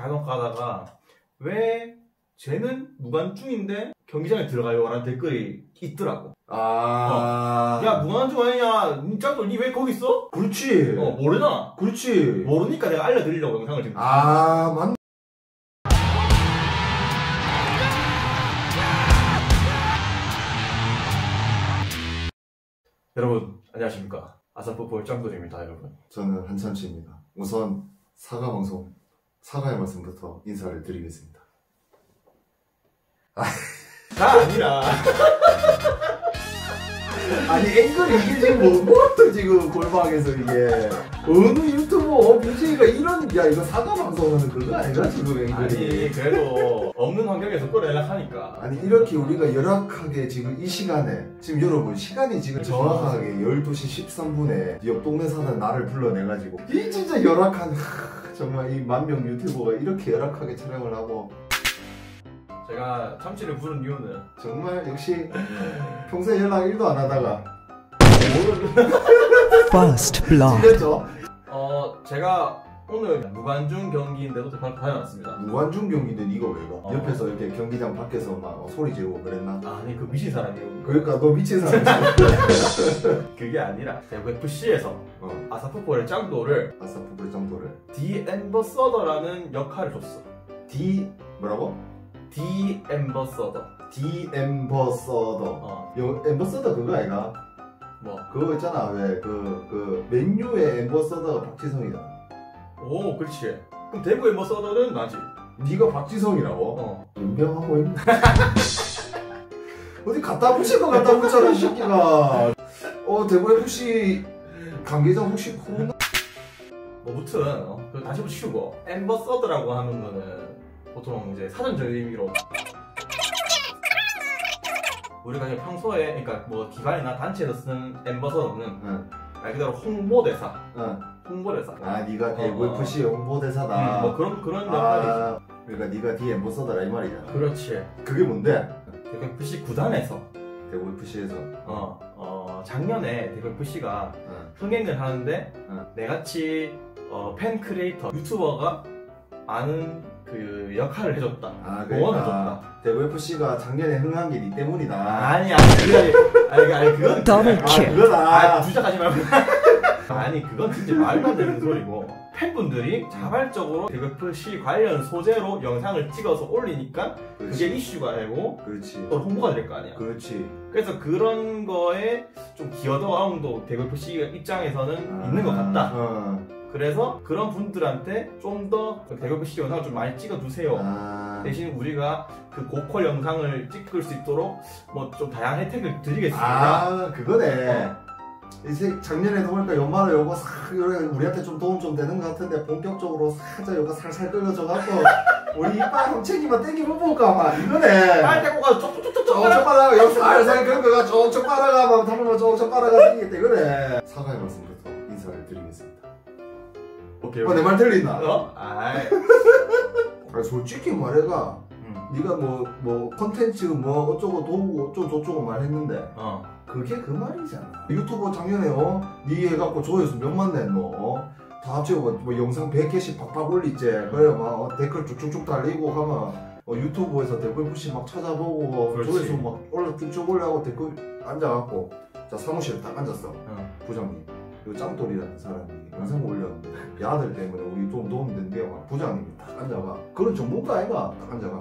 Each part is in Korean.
단어 까다가 왜 쟤는 무관중인데 경기장에 들어가요? 라는 댓글이 있더라고. 아. 야, 무관중 아니냐? 짱돌 니 왜 거기 있어? 그렇지. 모르나? 그렇지. 모르니까 내가 알려드리려고 영상을 찍는 거야. 아, 맞네. 여러분, 안녕하십니까. 아싸풋볼 짱돌입니다, 여러분. 저는 한참치입니다. 우선, 사과방송, 사과의 말씀부터 인사를 드리겠습니다. 다 아니라 아니 앵글이 이게 지금 뭐부터 지금 골방에서 이게 어느 유튜버 BJ가 이런 야 이거 사과 방송하는 그거 아니라 지금 앵글이 아니 그래도 없는 환경에서 또 연락하니까 아니 이렇게 우리가 열악하게 지금 이 시간에 지금 여러분 시간이 지금 정확하게 12시 13분에 옆 동네 사는 나를 불러내가지고 이 진짜 열악한 정말 이 만명 유튜버가 이렇게 열악하게 촬영을 하고 제가 참치를 부른 이유는 정말 역시 평소에 연락 1도 안 하다가 First blood. 제가 오늘 무관중 경기인데도 다녀왔습니다. 무관중 경기인데 니가 왜 가? 옆에서 이렇게 경기장 밖에서 막 소리 지르고 그랬나? 아니 그 미친 사람이요. 그러니까 너 미친 사람이지. 그게 아니라 대구 FC에서 아싸풋볼의 짱돌을 앰버서더라는 역할을 줬어. 뭐라고? 앰버서더. 앰버서더 그거 아이가? 뭐? 그거 있잖아 왜 그 맨유의 앰버서더가 박지성이다. 오 그렇지. 그럼 대구 앰버서더는 나지. 네가 박지성이라고? 인명하고 있네. 어디 갖다 붙일 거 갖다 붙여라 이 새끼가. 대구 FC 관계자 혹시 코로나? 무튼 다시 한번 치우고 앰버서더라고 하는 거는 보통 이제 사전적 의미로 우리가 그냥 평소에 그러니까 뭐 기관이나 단체에서 쓰는 앰버서더는 말 그대로 홍보대사. 홍보대사. 아 네가 대구 FC 홍보대사다. 뭐 그런 역할이지. 그러니까 네가 앰버서더라 이 말이야. 그렇지. 그게 뭔데? 대구 FC 구단에서 대구 FC에서 작년에 대구 FC가 흥행을 하는데 내같이 팬 크리에이터 유튜버가 많은 그 역할을 해줬다. 아, 그러니까 대구 FC가 작년에 흥한 게 니 때문이다. 아니 그건 그거다. 주작하지 말고. 아니 그건 진짜 말도 안 되는 소리고 팬분들이 자발적으로 대구 FC 관련 소재로 영상을 찍어서 올리니까 그게 이슈가 되고 또 홍보가 될 거 아니야. 그렇지. 그래서 그런 거에 좀 기여도와도 대구 FC 입장에서는 있는 것 같다. 그래서 그런 분들한테 좀 더 대구FC 영상을 좀 많이 찍어주세요. 대신 우리가 그 고퀄 영상을 찍을 수 있도록 뭐 좀 다양한 혜택을 드리겠습니다. 아 그거네. 이제 작년에 보니까 연말에 요거 싹 우리한테 좀 도움 좀 되는 것 같은데 본격적으로 살짝 요거 살살 끌려져가지고 우리 이빨 훔치기만 땡기면 볼까 막 이거네. 빨 떼고 가서 쪽쪽 빨아가 요거 살살 긁어가 쪽쪽 빨아가 막 담으면 쪽쪽 빨아가 생기겠다 이거네. 사과의 말씀부터 인사를 드리겠습니다. 내 말 들리나? 아이. 아니, 솔직히 말해가 네가 뭐 컨텐츠 뭐 어쩌고 도우고 어쩌고 저쩌고 말했는데 그게 그 말이잖아. 유튜브 작년에 네 해갖고 조회수 몇만 냈노? 다 합치고 뭐 영상 100개씩 팍팍 올리지. 그래 막 댓글 쭉쭉쭉 달리고 가면 유튜브에서 댓글 푸시 막 찾아보고 그렇지. 조회수 막 쭉쭉 올라가고 댓글 앉아갖고 자 사무실에 딱 앉았어. 부장님 요 짱돌이라는 사람이 영상 올렸는데 야들 때문에 우리 좀 도움 된대요. 부장님이 딱 앉아가 그런 전문가 아이가 딱 앉아가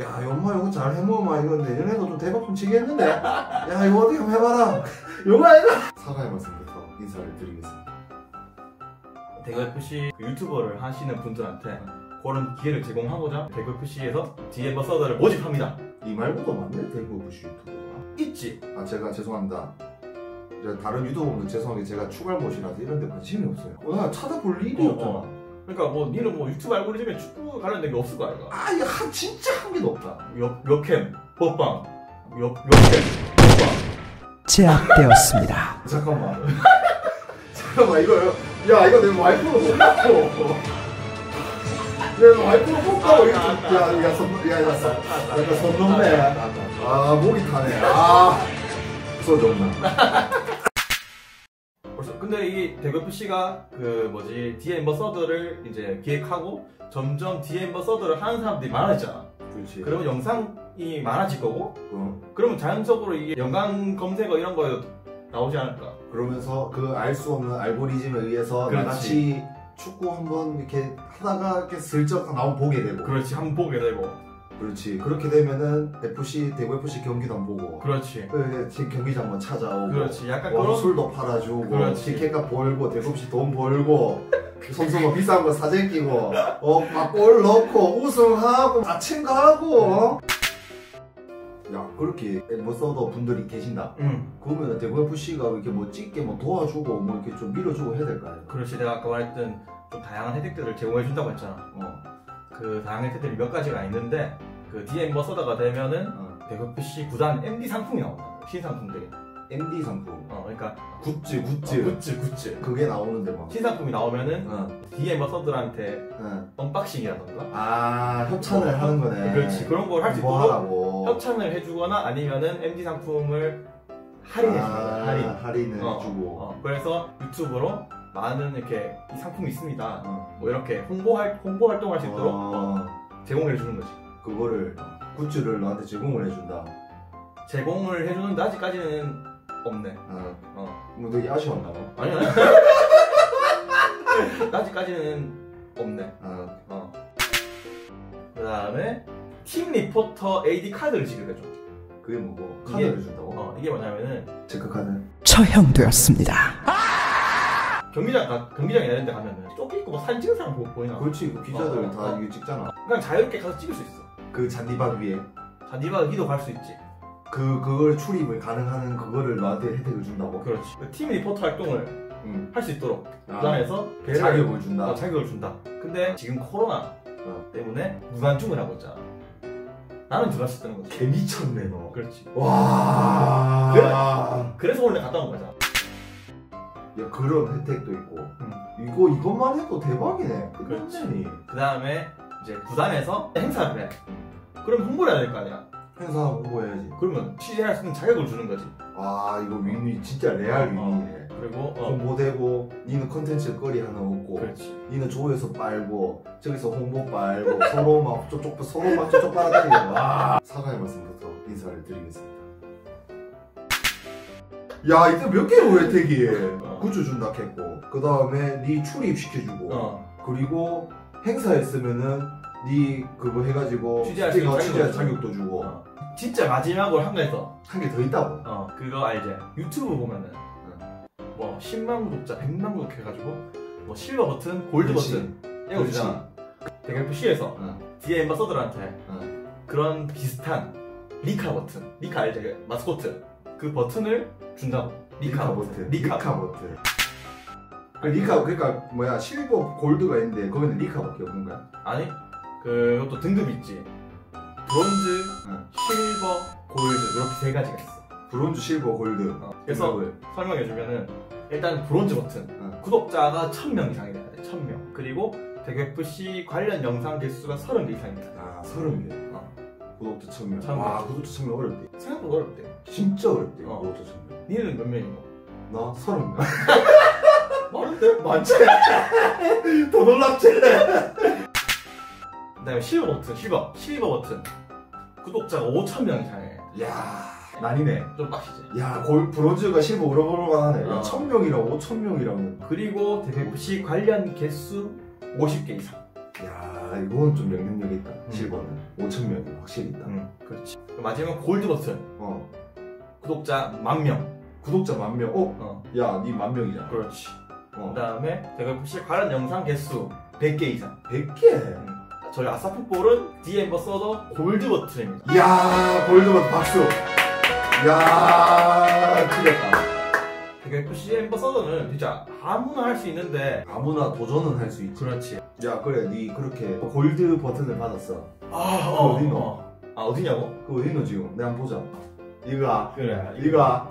야 연말 이거 잘 해먹으면 이건데 얘네도 좀 대박 좀 치겠는데 야 이거 어떻게 한번 해봐라 요거 아이가 사과의 말씀부터 인사를 드리겠습니다. 대구FC 유튜버를 하시는 분들한테 그런 기회를 제공하고자 대구FC에서 앰버서더를 모집합니다. 이 말보다 맞네 대구FC 유튜버가 있지. 아 제가 죄송합니다. 다른 유튜버분들 죄송하게 제가 추갈못이라서 이런 데 관심이 없어요. 나 찾아볼 일이 없잖아. 그러니까 뭐 니는 뭐 유튜브 알고리즘에 축구 관련된 게 없을 거 아이가? 아니 진짜 한 개도 없다. 역캠, 법방, 역캠, 법방 제압되었습니다. 잠깐만 잠깐만 이거 내 와이프로 뽑고 내 와이프로 뽑고 야 손 넘네. 목이 타네. 벌써 끝났어? 근데 이 대구 FC가 그 뭐지 앰버서더를 이제 기획하고 점점 앰버서더를 하는 사람들이 많아지잖아. 그렇지. 그러면 영상이 많아질 거고, 그러면 자연적으로 이게 연관 검색어 이런 거에 나오지 않을까. 그러면서 그 알 수 없는 알고리즘에 의해서 같이 축구 한번 이렇게 하다가 이렇게 슬쩍 한번 보게 되고. 그렇지, 한번 보게 되고. 그렇지. 그렇게 되면은 FC 대구 FC 경기도 안 보고. 그렇지. 지금 경기장 한번 찾아오고. 그렇지. 약간 그런 술도 팔아주고. 그렇지. 티켓값 벌고 대구 FC 돈 벌고. 선수가 비싼 거 사재 끼고. 막 골 넣고 우승하고 아침가 하고. 야, 그렇게 앰버서더 분들이 계신다. 그러면 대구 FC가 이렇게 뭐 찍게 뭐 도와주고 뭐 이렇게 좀 밀어주고 해야 될 거 아니야? 그렇지. 내가 아까 말했던 좀 다양한 혜택들을 제공해 준다고 했잖아. 그 다양한 혜택들이 몇 가지가 있는데, 그 앰버서더가 되면은 대구 FC 구단 MD 상품이 나온다. 신상품들이. MD 상품. 그러니까 굿즈. 그게 나오는데 막. 신상품이 나오면은 앰버서더한테 언박싱이라던가. 아, 협찬을 하는 거네. 그렇지. 그런 걸 할 수 있도록 하라고. 협찬을 해주거나 아니면은 MD 상품을 할인해주거나. 할인해주고. 그래서 유튜브로 많은 이렇게 이 상품이 있습니다. 뭐 이렇게 홍보 활동할 수 있도록 제공해주는 거지. 그거를 굿즈를 너한테 제공을 해준다. 제공을 해주는데 아직까지는 없네. 뭐 되게 아쉬웠나 봐. 아니야. 아직까지는 없네. 그다음에 팀 리포터 AD 카드를 지급해줘. 그게 뭐고? 카드를 준다고? 이게 뭐냐면은 체크 카드. 처형되었습니다. 경기장이나 이런 데 가면은 쪼끼 있고 뭐 사진 찍은 사람 보이나? 그렇지. 그 기자들 다 이거 찍잖아. 그냥 자유롭게 가서 찍을 수 있어. 그 잔디밭 위에. 잔디밭 위도 갈 수 있지. 그걸 출입을 가능하는 그거를 너한테 혜택을 준다고? 그렇지. 팀 리포터 활동을 할 수 있도록 구단에서 자격을 준다. 근데 지금 코로나 때문에 무관중을 하고 있잖아. 나는 들어갈 수 있다는 거지. 개 미쳤네 너. 그렇지. 와. 그래서 원래 갔다 온 거잖아. 야, 그런 혜택도 있고. 이것만 해도 대박이네. 그렇지. 그 다음에 이제 구단에서 행사를 해. 그럼 홍보를 해야 될 거 아니야? 행사하고 홍보해야지. 그러면 취재할 수 있는 자격을 주는 거지. 와, 이거 윈윈 진짜 레알 윈윈이네. 그리고 홍보되고, 니는 컨텐츠 거리 하나 없고. 그렇지. 니는 조회수 빨고 저기서 홍보 빨고 서로 막 쪽쪽 빨아다니고. 와. 사과의 말씀부터 인사를 드리겠습니다. 야, 이때 몇 개로 혜택이 굿즈 준다 했고, 그 다음에 니 출입시켜주고, 그리고 행사했으면은 니 그거 해가지고 취재할 자격도 주고. 진짜 마지막으로 한 개 있어. 한 개 더 있다고. 그거 알지? 유튜브 보면은 뭐 10만 구독자 100만 구독 해가지고 뭐 실버버튼, 골드버튼 이거 주잖아. 대구 FC에서 앰버서더한테 그런 비슷한 리카 버튼 알지? 마스코트 그 버튼을 준다고. 리카 버튼. 리카, 그러니까 뭐야, 실버 골드가 있는데 거기는 리카밖에 없는 거야? 아니, 그것도 등급이 있지. 브론즈, 실버, 골드 이렇게 세 가지가 있어. 브론즈, 실버, 골드. 그래서 설명해주면은 일단 브론즈 버튼 구독자가 1000명 이상이 돼야 돼. 1000명. 그리고 대구 FC 관련 영상 개수가 30개 이상입니다. 아, 30개. 구독자 1000명. 아, 구독자 1000명 어렵대. 생각보다 어렵대. 진짜 어렵대. 구독자 1000명. 니는 몇 명이고? 나 30명. 어렵대? 많지? 더 놀랍지? 그 다음에 실버 버튼 구독자가 5000명 이상해. 이야, 난이네. 좀 빡시지. 야, 브론즈가 실버 오르골만하네. 1000명이랑 5000명이랑. 그리고 대구 FC 관련 개수 50개 이상. 야, 이건 좀 영향력이 있다. 실버는 5000명이 확실히 있다. 그렇지. 마지막 골드 버튼 구독자 10,000명. 야, 니 10,000명이잖아. 그렇지. 그 다음에 대구 FC 관련 영상 개수 100개 이상. 100개? 저희 아싸풋볼은 앰버서더 골드버튼입니다. 이야, 골드버튼 박수. 이야, 틀렸다. 대구 FC 앰버서더는 진짜 아무나 할 수 있는데, 아무나 도전은 할 수 있지. 그렇지. 야, 그래, 니 그렇게 골드버튼을 받았어. 어디냐고? 그거 어디노 지금? 내가 한번 보자. 이거야. 그래, 이거야.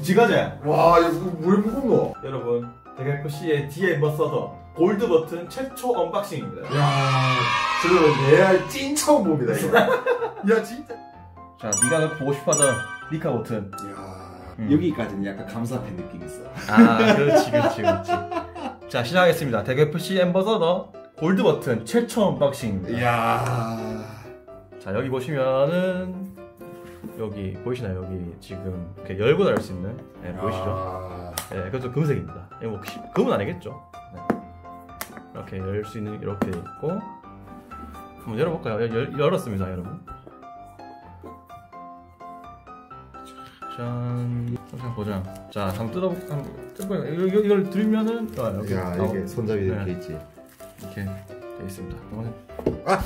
지가제. 와, 이거 물 무겁노? 여러분, 대구 FC의 앰버서더 골드버튼 최초 언박싱입니다. 이야, 저는 레알 찐 처음 봅니다, 이거. 야, 진짜. 자, 니가 보고 싶어하던 리카 버튼. 이야. 여기까지는 약간 감사패 느낌이 있어. 아, 그렇지, 그렇지, 그렇지. 자, 시작하겠습니다. 대구 FC 앰버서더 골드버튼 최초 언박싱입니다. 이야. 자, 여기 보시면은 여기 보이시나요? 여기 지금 이렇게 열고 닫을 수 있는, 네, 보이시죠? 예, 네, 그래서 금색입니다. 이거 뭐 금은 아니겠죠? 네. 이렇게 열 수 있는, 이렇게 있고, 한번 열어볼까요? 열었습니다, 여러분. 짠. 항상 보자. 자, 한번 뜯어볼까요? 이걸 들면은, 아, 여기. 야, 이게 손잡이 이렇게, 네, 있지. 이렇게 되어 있습니다. 한번 해. 아!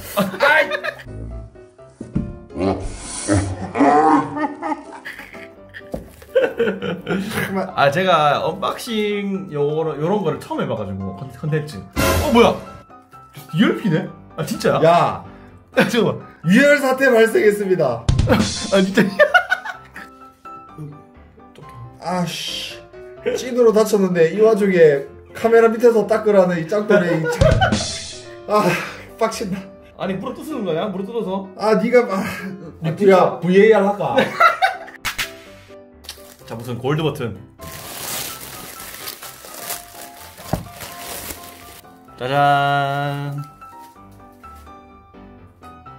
아, 제가 언박싱 요런 거를 처음 해봐가지고 컨텐츠. 어, 뭐야? ULP네? 아, 진짜야? 야, 아, 잠깐만. 유혈 사태 발생했습니다. 아, 진짜. 아씨, 찐으로 다쳤는데 이 와중에 카메라 밑에서 닦으라는 이 짱돌의 이 아, 빡친다. 아니, 물어 뜯는 거야? 물어 뜯어서? 아, 니가, 아, 니가 VAR 할까? 자, 무슨 골드 버튼. 짜잔.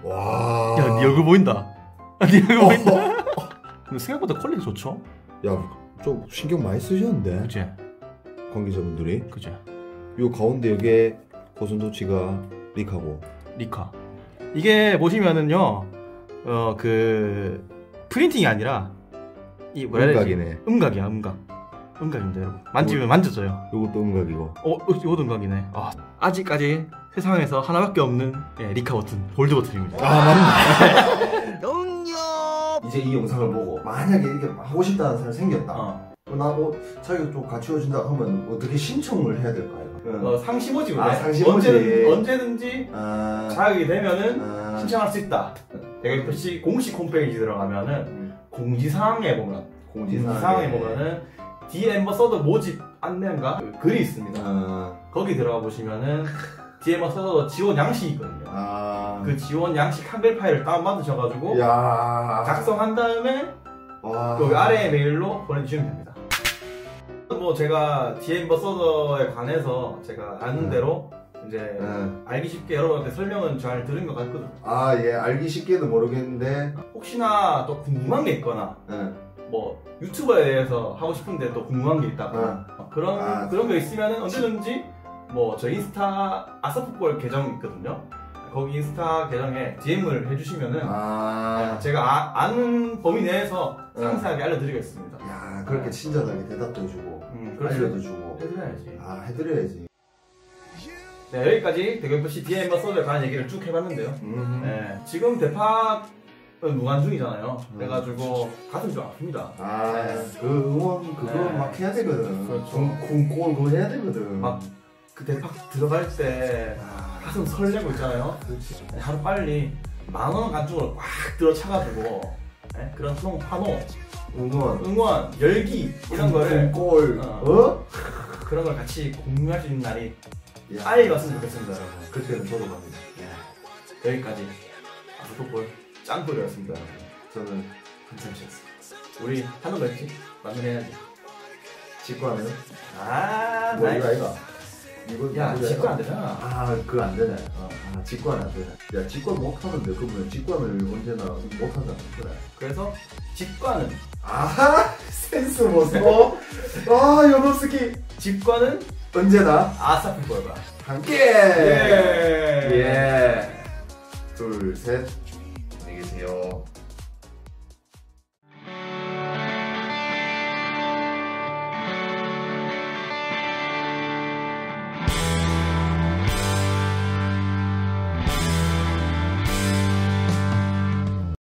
와. 야, 니 얼굴 보인다. 니 얼굴 보인다. 근데 생각보다 퀄리티 좋죠? 야, 좀 신경 많이 쓰셨는데. 그치? 관계자분들이. 그치? 요 가운데 여기에 고슴도치가 릭하고. 리카. 이게 보시면은요, 그 프린팅이 아니라 이 뭐라 해야 되지? 음각이네. 음각이야, 음각. 음각인데 여러분. 만지면 만져져요. 요것도 음각이고. 어, 요것도 음각이네. 아, 아직까지 세상에서 하나밖에 없는, 예, 리카 버튼, 골드 버튼입니다. 아, 맞네. 이제 이 영상을 보고 만약에 이렇게 하고 싶다는 사람이 생겼다. 나도 자기가 좀 같이 해준다 하면 어떻게 신청을 해야 될까요? 상시모집을 해. 아, 상시모집. 언제든지 자격이 되면은 신청할 수 있다. 대구 FC 공식 홈페이지 들어가면은 공지사항에 보면, 공지사항에 보면은 앰버서더 모집 안내인가 글이 있습니다. 거기 들어가 보시면은 앰버서더 지원 양식이 있거든요. 그 지원 양식 한글 파일을 다운받으셔가지고 작성한 다음에 여기 아래 메일로 보내주시면 됩니다. 뭐 제가 앰버서더에 관해서 제가 아는 대로 이제 알기 쉽게 여러분한테 설명은 잘 들은 것 같거든요. 아, 예, 알기 쉽게도 모르겠는데 혹시나 또 궁금한 게 있거나 뭐 유튜버에 대해서 하고 싶은데 또 궁금한 게 있다거나 그런 게 있으면 언제든지 뭐 저 인스타 아싸풋볼 계정 있거든요. 거기 인스타 계정에 DM을 해주시면은 제가 아는 범위 내에서 상세하게 알려드리겠습니다. 야, 그렇게 친절하게 대답도 해주고 알려도 주고 해드려야지. 아, 해드려야지. 네, 여기까지 대구 FC 앰버서더에 관한 얘기를 쭉 해봤는데요. 네, 지금 대파는 무관중이잖아요. 그래가지고 가슴이 좀 아픕니다. 아, 그 응원 그거, 네, 막 해야 되거든. 공골 그거 해야 되거든. 막 그 대파 들어갈 때 가슴 설레고 있잖아요. 하루 빨리 10,000원 안쪽으로 꽉 들어차가지고, 네, 그런 수동 파노, 응원, 열기 이런 거를 그런 걸 같이 공유할 수 있는 날이 빨리 왔으면 좋겠습니다. 그때는 저도 갑니다. 여기까지 아스포볼 짱돌이었습니다. 저는 한참이었습니다. 우리 한번 더 했지? 마무리해야지. 직구 하면? 아, 나이스. 야, 직구 안 되잖아. 아, 그거 안 되네. 아, 직구는 안 되네. 야, 직구 못하는데 그러면 직구는 언제나 못하잖아. 그래. 그래서 직구는, 아하, 센스 보소. 아, 요노스키. 직구는 언제나 아싸풋볼 봐. 함께. 예. 예. 둘, 셋. 안녕히 계세요.